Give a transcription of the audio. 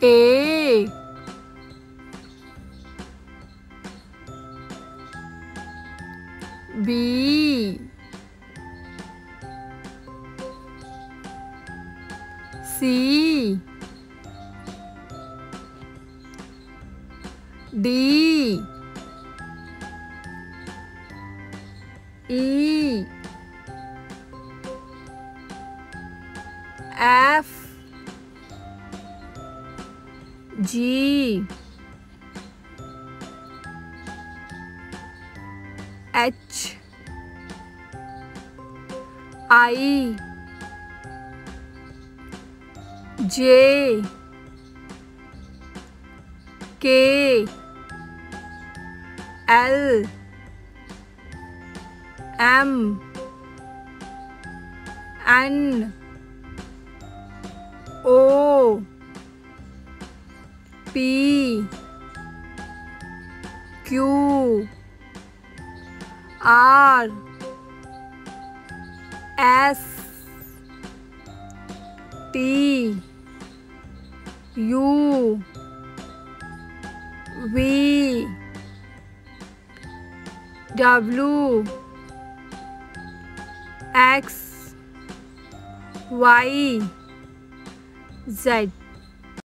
A. B. C. D. E. F. G. H. I. J. K. L. M. N. O. P. Q. R. S. T. U. V. W. X. Y. Z.